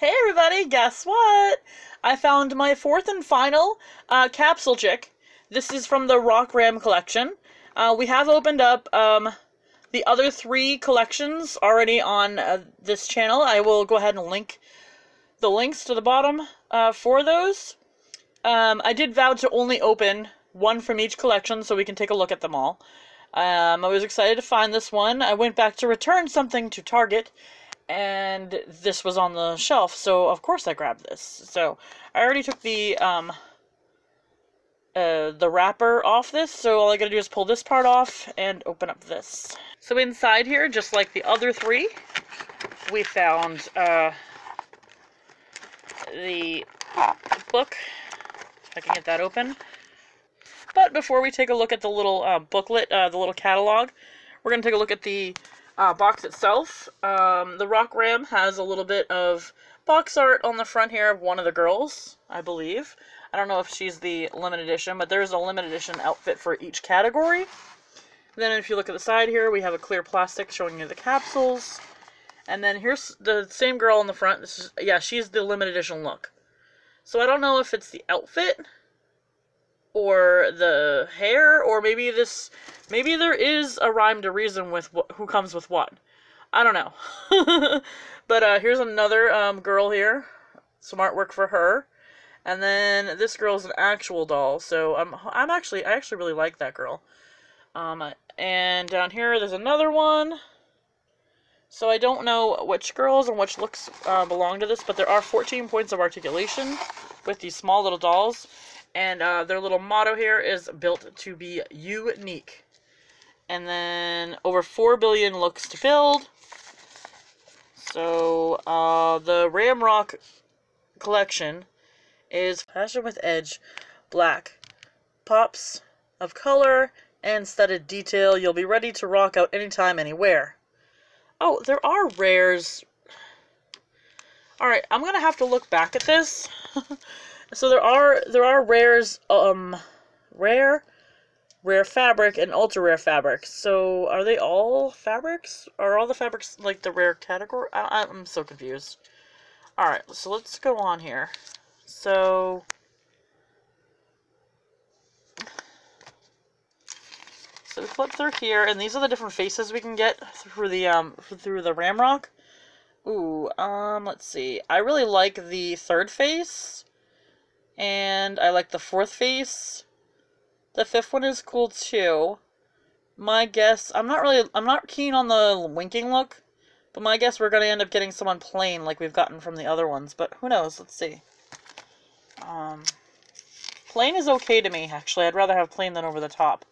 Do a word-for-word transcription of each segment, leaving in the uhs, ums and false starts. Hey everybody, guess what? I found my fourth and final uh, Capsule Chix. This is from the Rock Ram Collection. Uh, we have opened up um, the other three collections already on uh, this channel. I will go ahead and link the links to the bottom uh, for those. Um, I did vow to only open one from each collection so we can take a look at them all. Um, I was excited to find this one. I went back to return something to Target, and this was on the shelf, so of course I grabbed this. So I already took the um, uh, the wrapper off this, so all I gotta do is pull this part off and open up this. So inside here, just like the other three, we found uh, the book. If I can get that open. But before we take a look at the little uh, booklet, uh, the little catalog, we're going to take a look at the uh, box itself. Um, the Rock Ram has a little bit of box art on the front here of one of the girls, I believe. I don't know if she's the limited edition, but there's a limited edition outfit for each category. And then if you look at the side here, we have a clear plastic showing you the capsules. And then here's the same girl in the front. This is, yeah, she's the limited edition look. So I don't know if it's the outfit or the hair, or maybe this, maybe there is a rhyme to reason with wh who comes with what. I don't know. But uh, here's another um, girl here. Some artwork for her. And then this girl's an actual doll, so I'm, I'm actually, I actually really like that girl. Um, and down here there's another one. So I don't know which girls and which looks uh, belong to this, but there are fourteen points of articulation with these small little dolls. And uh, their little motto here is built to be unique. And then over four billion looks to build. So uh, the Ram Rock Collection is fashioned with edge, black, pops of color, and studded detail. You'll be ready to rock out anytime, anywhere. Oh, there are rares. Alright, I'm going to have to look back at this. So there are there are rares, um, rare, rare fabric, and ultra rare fabric. So are they all fabrics? Are all the fabrics like the rare category? I, I'm so confused. All right, so let's go on here. So so we flip through here, and these are the different faces we can get through the um through the Ram Rock. Ooh, um, let's see. I really like the third face. And I like the fourth face. The fifth one is cool too. My guess, I'm not really, I'm not keen on the winking look, but my guess we're going to end up getting someone plain like we've gotten from the other ones, but who knows, let's see. Um, plain is okay to me, actually. I'd rather have plain than over the top.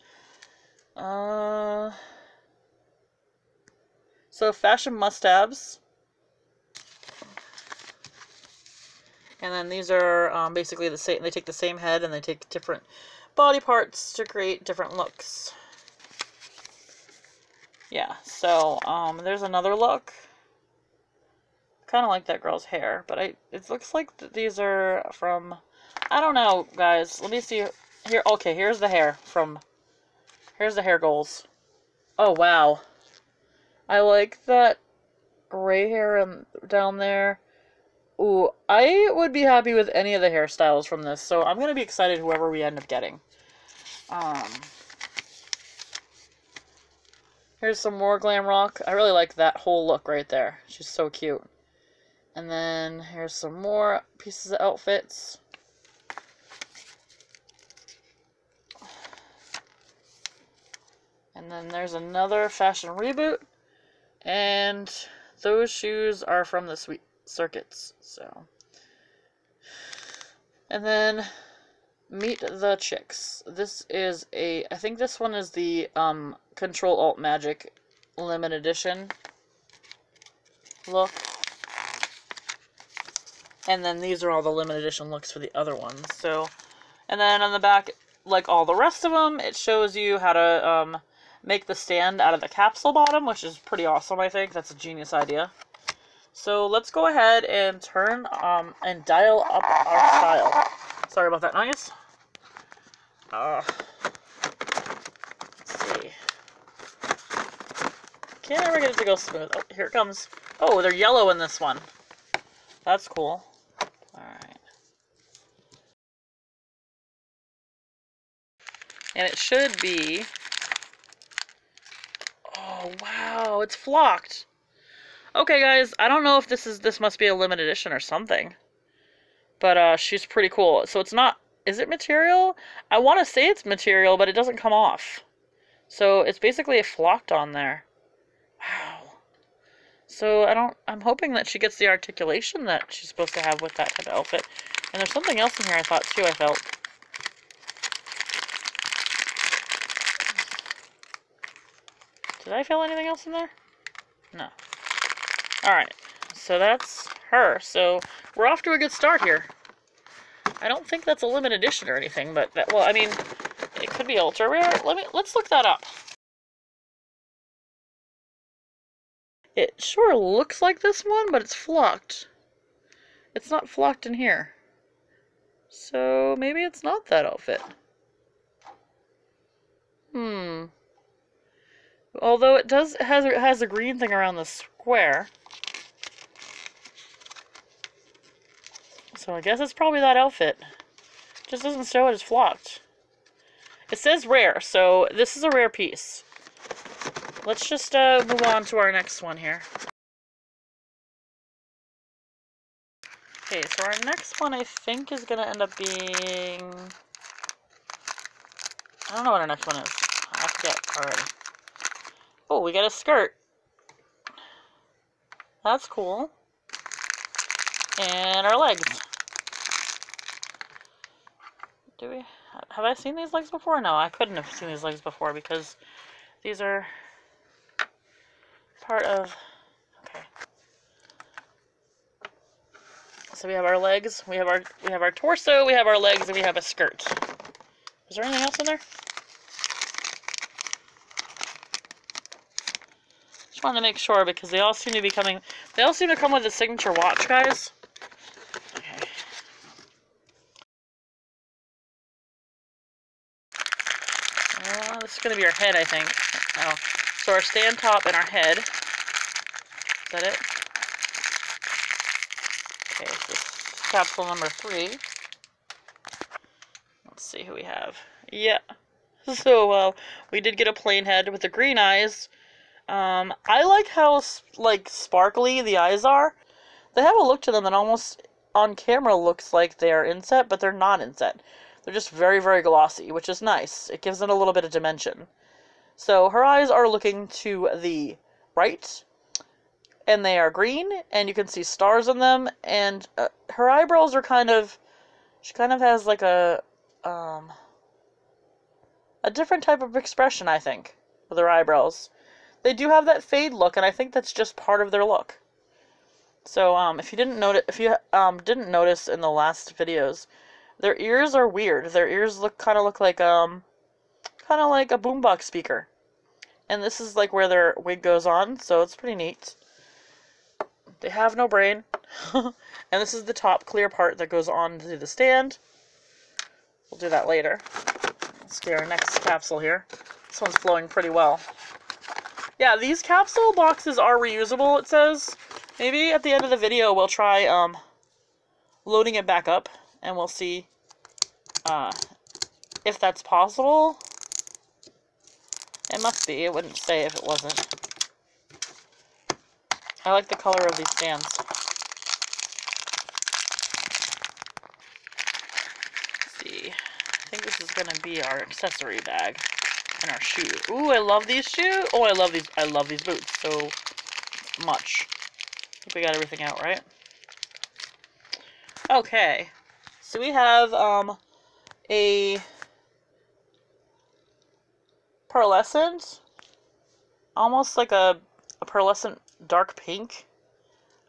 Uh, so fashion must-haves. And then these are um, basically the same. They take the same head and they take different body parts to create different looks. Yeah, so um, there's another look. Kind of like that girl's hair, but I it looks like th these are from, I don't know, guys. Let me see here. Okay, here's the hair from. Here's the hair goals. Oh wow, I like that gray hair and down there. Ooh, I would be happy with any of the hairstyles from this, so I'm going to be excited whoever we end up getting. Um, here's some more Glam Rock. I really like that whole look right there. She's so cute. And then here's some more pieces of outfits. And then there's another fashion reboot. And those shoes are from the Sweet Circuits, so. And then Meet the Chix. This is a, I think this one is the um, Control Alt Magic limited edition look. And then these are all the limited edition looks for the other ones. So, and then on the back, like all the rest of them, it shows you how to um, make the stand out of the capsule bottom, which is pretty awesome, I think. That's a genius idea. So let's go ahead and turn um, and dial up our style. Sorry about that noise. Uh, let's see. Can't ever get it to go smooth. Oh, here it comes. Oh, they're yellow in this one. That's cool. Alright. And it should be... Oh, wow. It's flocked. Okay, guys. I don't know if this is... This must be a limited edition or something. But uh, she's pretty cool. So it's not... Is it material? I want to say it's material, but it doesn't come off. So it's basically a flocked on there. Wow. So I don't... I'm hoping that she gets the articulation that she's supposed to have with that type of outfit. And there's something else in here I thought, too, I felt... Did I feel anything else in there? No. Alright. So that's her. So we're off to a good start here. I don't think that's a limited edition or anything, but that, well, I mean, it could be ultra rare. Let me, let's look that up. It sure looks like this one, but it's flocked. It's not flocked in here. So maybe it's not that outfit. Hmm. Although it does it has it has a green thing around the square, so I guess it's probably that outfit. It just doesn't show it as flocked. It says rare, so this is a rare piece. Let's just uh, move on to our next one here. Okay, so our next one I think is gonna end up being I don't know what our next one is. I forget already. Oh, we got a skirt. That's cool. And our legs. Do we... Have I seen these legs before? No, I couldn't have seen these legs before because these are part of... Okay. So we have our legs, we have our, we have our torso, we have our legs, and we have a skirt. Is there anything else in there? Just wanted to make sure because they all seem to be coming. They all seem to come with a signature watch, guys. Okay. Uh, this is gonna be our head, I think. Oh, so our stand top and our head. Is that it? Okay, so this is capsule number three. Let's see who we have. Yeah. So uh, we did get a plain head with the green eyes. Um, I like how, like, sparkly the eyes are. They have a look to them that almost, on camera, looks like they are inset, but they're not inset. They're just very, very glossy, which is nice. It gives it a little bit of dimension. So, her eyes are looking to the right, and they are green, and you can see stars in them, and uh, her eyebrows are kind of, she kind of has, like, a, um, a different type of expression, I think, with her eyebrows. They do have that fade look, and I think that's just part of their look. So, um, if you didn't notice, if you um didn't notice in the last videos, their ears are weird. Their ears look kind of look like um, kind of like a boombox speaker, and this is like where their wig goes on. So it's pretty neat. They have no brain, and this is the top clear part that goes on to the stand. We'll do that later. Let's get our next capsule here. This one's flowing pretty well. Yeah, these capsule boxes are reusable, it says. Maybe at the end of the video we'll try um, loading it back up, and we'll see uh, if that's possible. It must be. It wouldn't say if it wasn't. I like the color of these stands. Let's see. I think this is going to be our accessory bag. And our shoe. Ooh, I love these shoes. Oh, I love these. I love these boots so much. I think we got everything out, right? Okay. So we have um, a pearlescent, almost like a, a pearlescent dark pink.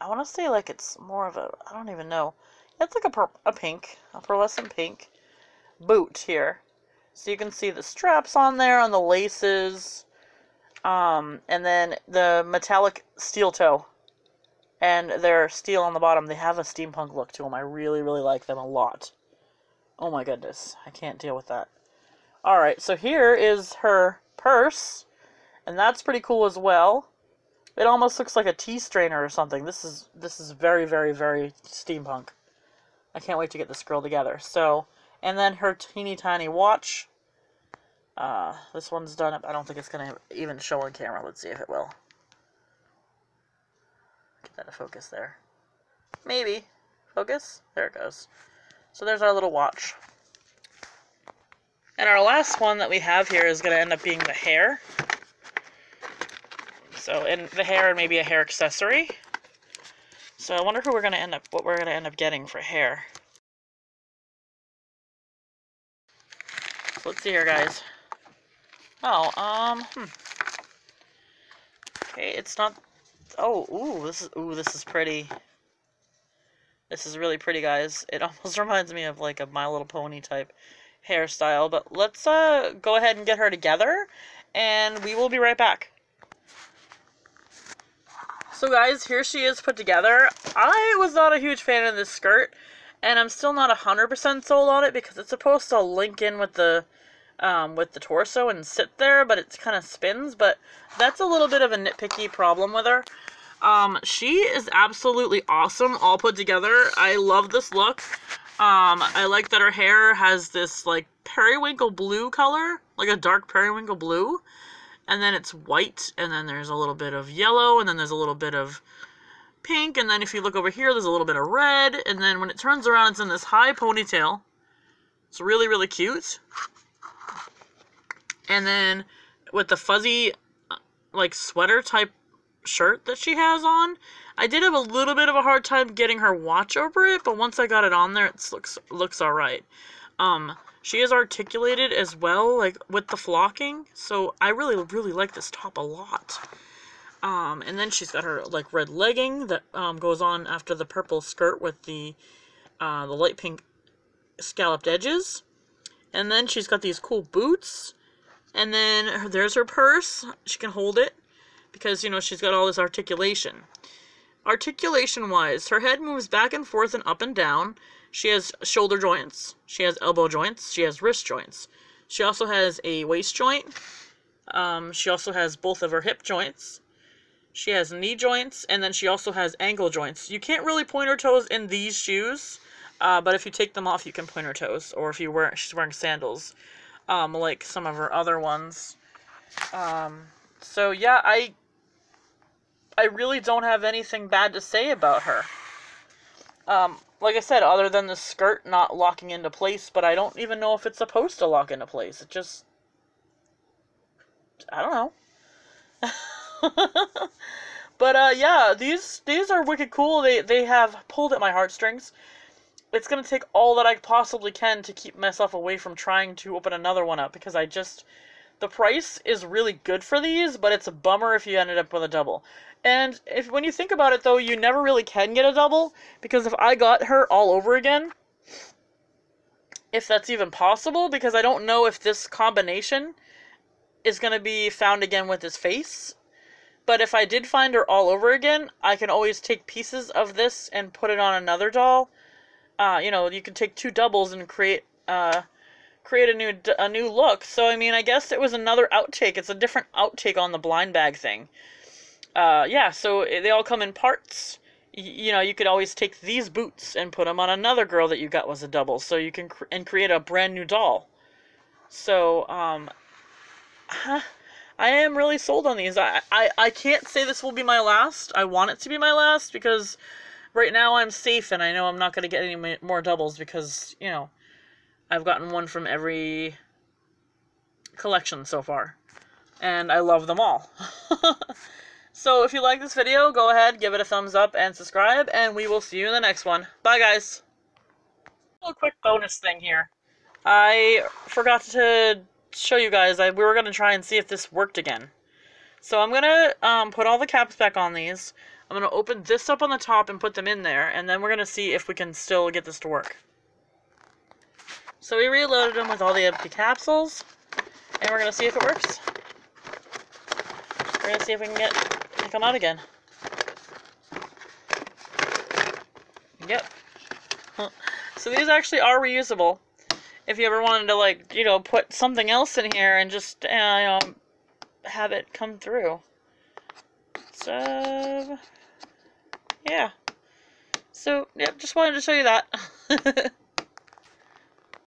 I want to say like it's more of a, I don't even know. It's like a, per, a pink, a pearlescent pink boot here. So you can see the straps on there, on the laces, um, and then the metallic steel toe. And their steel on the bottom. They have a steampunk look to them. I really, really like them a lot. Oh my goodness. I can't deal with that. Alright, so here is her purse. And that's pretty cool as well. It almost looks like a tea strainer or something. This is this is very, very, very steampunk. I can't wait to get this girl together. So, and then her teeny tiny watch. Uh, this one's done up. I don't think it's going to even show on camera. Let's see if it will. Get that to focus there. Maybe. Focus? There it goes. So there's our little watch. And our last one that we have here is going to end up being the hair. So, and the hair and maybe a hair accessory. So I wonder who we're going to end up, what we're going to end up getting for hair. So let's see here, guys. Oh, um, hmm. Okay, it's not, oh, ooh, this is, ooh, this is pretty. This is really pretty, guys. It almost reminds me of, like, a My Little Pony type hairstyle. But let's, uh, go ahead and get her together, and we will be right back. So, guys, here she is put together. I was not a huge fan of this skirt, and I'm still not one hundred percent sold on it because it's supposed to link in with the, um, with the torso and sit there, but it kind of spins. But that's a little bit of a nitpicky problem with her. Um, she is absolutely awesome, all put together. I love this look. Um, I like that her hair has this, like, periwinkle blue color, like a dark periwinkle blue, and then it's white, and then there's a little bit of yellow, and then there's a little bit of pink, and then if you look over here, there's a little bit of red, and then when it turns around, it's in this high ponytail. It's really, really cute. And then with the fuzzy, like, sweater-type shirt that she has on. I did have a little bit of a hard time getting her watch over it, but once I got it on there, it looks looks all right. Um, she is articulated as well, like, with the flocking, so I really, really like this top a lot. Um, and then she's got her, like, red legging that um, goes on after the purple skirt with the, uh, the light pink scalloped edges. And then she's got these cool boots. And then there's her purse. She can hold it. Because, you know, she's got all this articulation. Articulation-wise, her head moves back and forth and up and down. She has shoulder joints. She has elbow joints. She has wrist joints. She also has a waist joint. Um, she also has both of her hip joints. She has knee joints. And then she also has ankle joints. You can't really point her toes in these shoes. Uh, but if you take them off, you can point her toes. Or if you wear, she's wearing sandals. Um, like some of her other ones. Um, so, yeah, I... I really don't have anything bad to say about her. Um, like I said, other than the skirt not locking into place, but I don't even know if it's supposed to lock into place. It just... I don't know. But, uh, yeah, these these are wicked cool. They, they have pulled at my heartstrings. It's going to take all that I possibly can to keep myself away from trying to open another one up, because I just... The price is really good for these, but it's a bummer if you ended up with a double. And if when you think about it, though, you never really can get a double, because if I got her all over again, if that's even possible, because I don't know if this combination is going to be found again with this face. But if I did find her all over again, I can always take pieces of this and put it on another doll. Uh, you know, you can take two doubles and create... Uh, create a new a new look. So, I mean, I guess it was another outtake. It's a different outtake on the blind bag thing. Uh, yeah, so they all come in parts. Y you know, you could always take these boots and put them on another girl that you got was a double. So you can cr and create a brand new doll. So, um, I am really sold on these. I, I, I can't say this will be my last. I want it to be my last because right now I'm safe and I know I'm not going to get any more doubles because, you know, I've gotten one from every collection so far, and I love them all. So if you like this video, go ahead, give it a thumbs up, and subscribe, and we will see you in the next one. Bye, guys. A quick bonus thing here. I forgot to show you guys. I, we were going to try and see if this worked again. So I'm going to um, put all the caps back on these. I'm going to open this up on the top and put them in there, and then we're going to see if we can still get this to work. So we reloaded them with all the empty capsules, and we're going to see if it works. We're going to see if we can get it come out again. Yep. So these actually are reusable. If you ever wanted to, like, you know, put something else in here and just, uh, you know, have it come through. sub. Yeah. So, yeah, just wanted to show you that.